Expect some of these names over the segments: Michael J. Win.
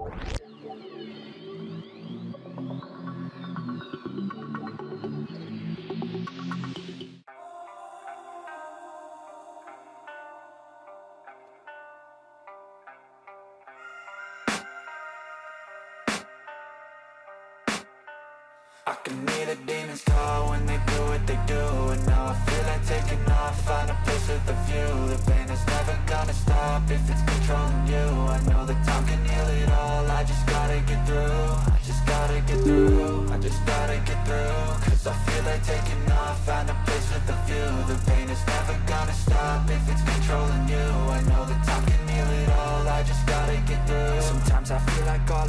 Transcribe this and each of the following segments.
I can hear the demons call when they do what they do, and now I feel like taking off, find a place with a view. The pain is never gonna stop if it's controlling you. I know that time can heal it all, I just gotta get through. I just gotta get through, I just gotta get through. Cause I feel like taking off, find a place with a view. The pain is never gonna stop if it's controlling you. I know that time can heal it all, I just gotta get through. Sometimes I feel like all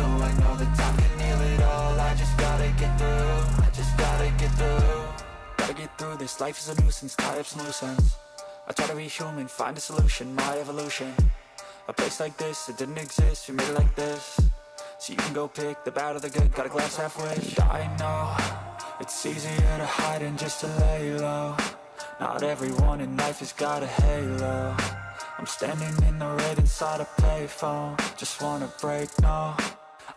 I know that time can heal it all, I just gotta get through. I just gotta get through. Gotta get through this, life is a nuisance, tie up some loose ends. I try to be human, find a solution, my evolution. A place like this, it didn't exist, we made it like this. So you can go pick the bad or the good, got a glass halfway. I know, it's easier to hide than just to lay low. Not everyone in life has got a halo. I'm standing in the red inside a payphone, just wanna break, no.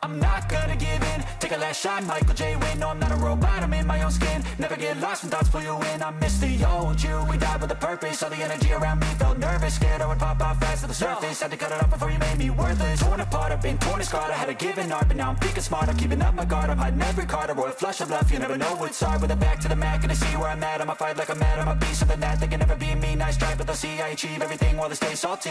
I'm not gonna give in, take a last shot, Michael J. Win. No, I'm not a robot, I'm in my own skin. Never get lost when thoughts pull you in. I miss the old you, we died with a purpose. All the energy around me felt nervous, scared I would pop off fast to the surface. Had to cut it off before you made me worthless. Torn apart, I've been torn and scarred. I had a given art, but now I'm thinking smart. I'm keeping up my guard, I'm hiding every card. A royal flush of love, you never know what's hard. With a back to the mat, gonna see where I'm at. I'ma fight like I'm mad, I'ma be something that they can never be me. Nice try, but they'll see I achieve everything while they stay salty.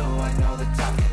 I know that time can